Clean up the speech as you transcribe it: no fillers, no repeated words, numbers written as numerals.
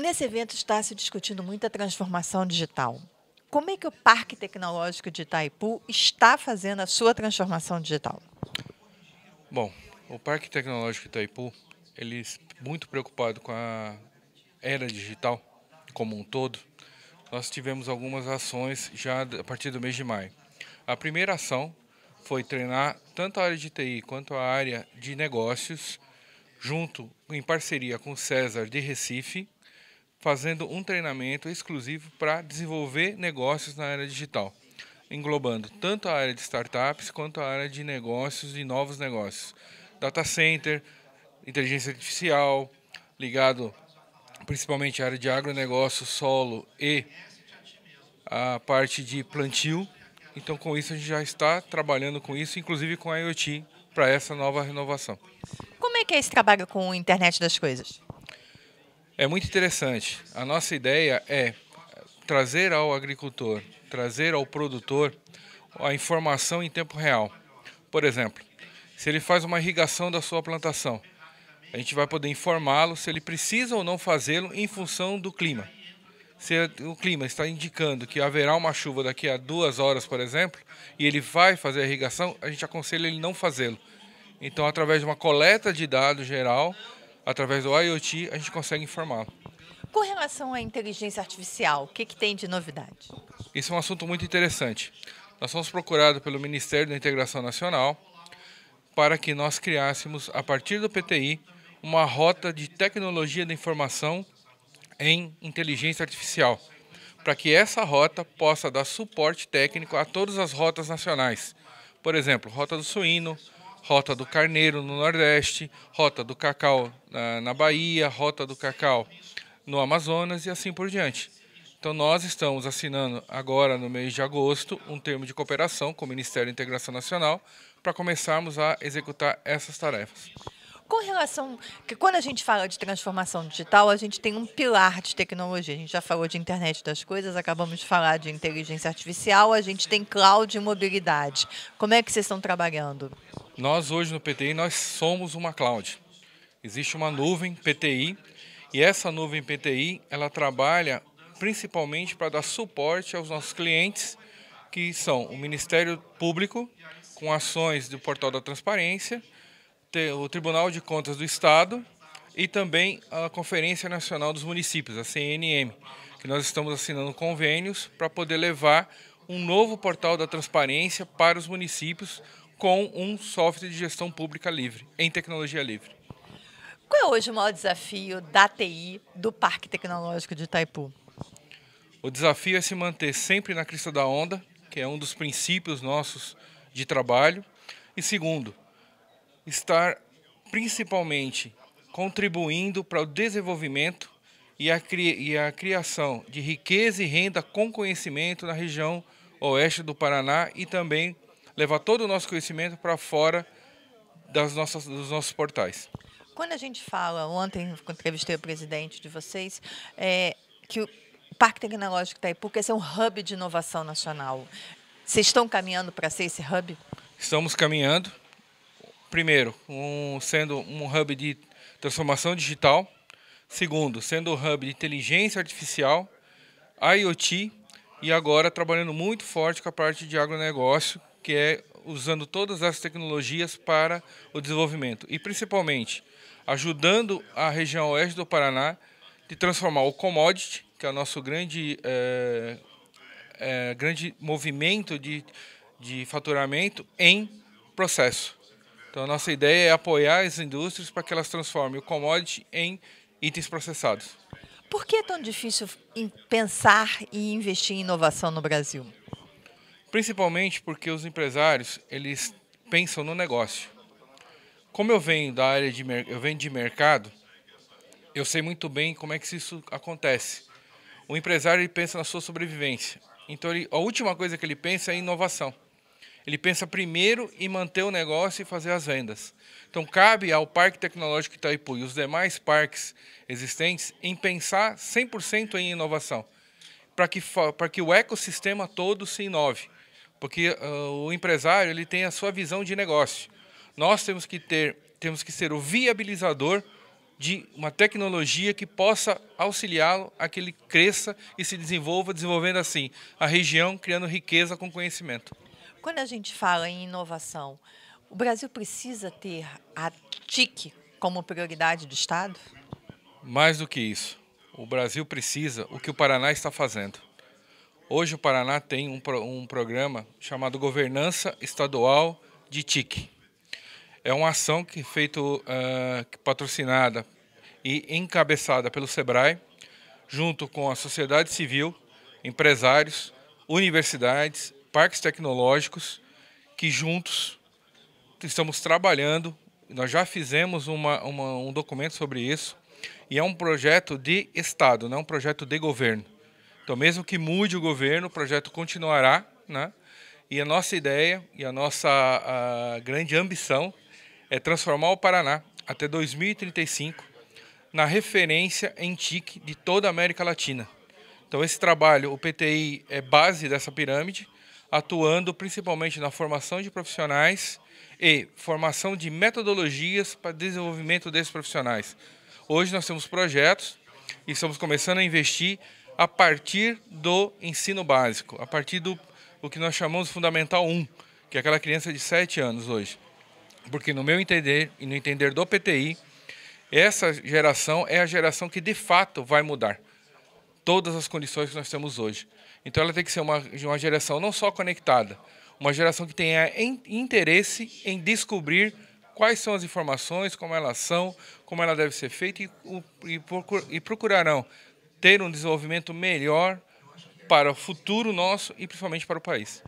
Nesse evento está se discutindo muita transformação digital. Como é que o Parque Tecnológico de Itaipu está fazendo a sua transformação digital? Bom, o Parque Tecnológico de Itaipu, ele é muito preocupado com a era digital como um todo. Nós tivemos algumas ações já a partir do mês de maio. A primeira ação foi treinar tanto a área de TI quanto a área de negócios, junto, em parceria com o César de Recife, fazendo um treinamento exclusivo para desenvolver negócios na área digital, englobando tanto a área de startups quanto a área de negócios e novos negócios. Data center, inteligência artificial, ligado principalmente à área de agronegócio, solo e a parte de plantio. Então, com isso, a gente já está trabalhando com isso, inclusive com a IoT, para essa nova renovação. Como é que é esse trabalho com a internet das coisas? É muito interessante. A nossa ideia é trazer ao agricultor, trazer ao produtor a informação em tempo real. Por exemplo, se ele faz uma irrigação da sua plantação, a gente vai poder informá-lo se ele precisa ou não fazê-lo em função do clima. Se o clima está indicando que haverá uma chuva daqui a 2 horas, por exemplo, e ele vai fazer a irrigação, a gente aconselha ele não fazê-lo. Então, através de uma coleta de dados geral, através do IoT, a gente consegue informá-lo. Com relação à inteligência artificial, o que tem de novidade? Isso é um assunto muito interessante. Nós fomos procurados pelo Ministério da Integração Nacional para que nós criássemos, a partir do PTI, uma rota de tecnologia da informação em inteligência artificial, para que essa rota possa dar suporte técnico a todas as rotas nacionais. Por exemplo, rota do suíno, rota do carneiro no Nordeste, rota do cacau na Bahia, rota do cacau no Amazonas e assim por diante. Então, nós estamos assinando agora, no mês de agosto, um termo de cooperação com o Ministério da Integração Nacional para começarmos a executar essas tarefas. Com relação... Quando a gente fala de transformação digital, a gente tem um pilar de tecnologia. A gente já falou de internet das coisas, acabamos de falar de inteligência artificial, a gente tem cloud e mobilidade. Como é que vocês estão trabalhando? Nós, hoje, no PTI, nós somos uma cloud. Existe uma nuvem PTI, e essa nuvem PTI, ela trabalha principalmente para dar suporte aos nossos clientes, que são o Ministério Público, com ações do Portal da Transparência, o Tribunal de Contas do Estado e também a Conferência Nacional dos Municípios, a CNM, que nós estamos assinando convênios para poder levar um novo Portal da Transparência para os municípios, com um software de gestão pública livre, em tecnologia livre. Qual é hoje o maior desafio da TI do Parque Tecnológico de Itaipu? O desafio é se manter sempre na crista da onda, que é um dos princípios nossos de trabalho. E segundo, estar principalmente contribuindo para o desenvolvimento e a criação de riqueza e renda com conhecimento na região oeste do Paraná e também levar todo o nosso conhecimento para fora dos nossos portais. Quando a gente fala, ontem eu entrevistei o presidente de vocês, que o Parque Tecnológico de Itaipu quer ser um hub de inovação nacional. Vocês estão caminhando para ser esse hub? Estamos caminhando. Primeiro, sendo um hub de transformação digital. Segundo, sendo um hub de inteligência artificial, IoT e agora trabalhando muito forte com a parte de agronegócio, que é usando todas essas tecnologias para o desenvolvimento. E, principalmente, ajudando a região oeste do Paraná de transformar o commodity, que é o nosso grande movimento de faturamento, em processo. Então, a nossa ideia é apoiar as indústrias para que elas transformem o commodity em itens processados. Por que é tão difícil pensar e investir em inovação no Brasil? Principalmente porque os empresários, eles pensam no negócio. Como eu venho da área de mercado, eu sei muito bem como é que isso acontece. O empresário, ele pensa na sua sobrevivência. Então, a última coisa que ele pensa é inovação. Ele pensa primeiro em manter o negócio e fazer as vendas. Então, cabe ao Parque Tecnológico Itaipu e os demais parques existentes em pensar 100% em inovação, para que o ecossistema todo se inove. Porque o empresário, ele tem a sua visão de negócio. Nós temos que ser o viabilizador de uma tecnologia que possa auxiliá-lo a que ele cresça e se desenvolva, desenvolvendo assim a região, criando riqueza com conhecimento. Quando a gente fala em inovação, o Brasil precisa ter a TIC como prioridade do Estado? Mais do que isso. O Brasil precisa o que o Paraná está fazendo. Hoje o Paraná tem um programa chamado Governança Estadual de TIC. É uma ação que patrocinada e encabeçada pelo SEBRAE, junto com a sociedade civil, empresários, universidades, parques tecnológicos, que juntos estamos trabalhando. Nós já fizemos um documento sobre isso, e é um projeto de Estado, não é um projeto de governo. Então, mesmo que mude o governo, o projeto continuará, né? E a nossa ideia e a nossa grande ambição é transformar o Paraná, até 2035, na referência em TIC de toda a América Latina. Então, esse trabalho, o PTI é base dessa pirâmide, atuando principalmente na formação de profissionais e formação de metodologias para desenvolvimento desses profissionais. Hoje nós temos projetos e estamos começando a investir a partir do ensino básico, a partir do que nós chamamos de Fundamental 1, que é aquela criança de 7 anos hoje. Porque no meu entender e no entender do PTI, essa geração é a geração que de fato vai mudar todas as condições que nós temos hoje. Então ela tem que ser uma geração não só conectada, uma geração que tenha interesse em descobrir quais são as informações, como elas são, como ela deve ser feita e procurarão ter um desenvolvimento melhor para o futuro nosso e principalmente para o país.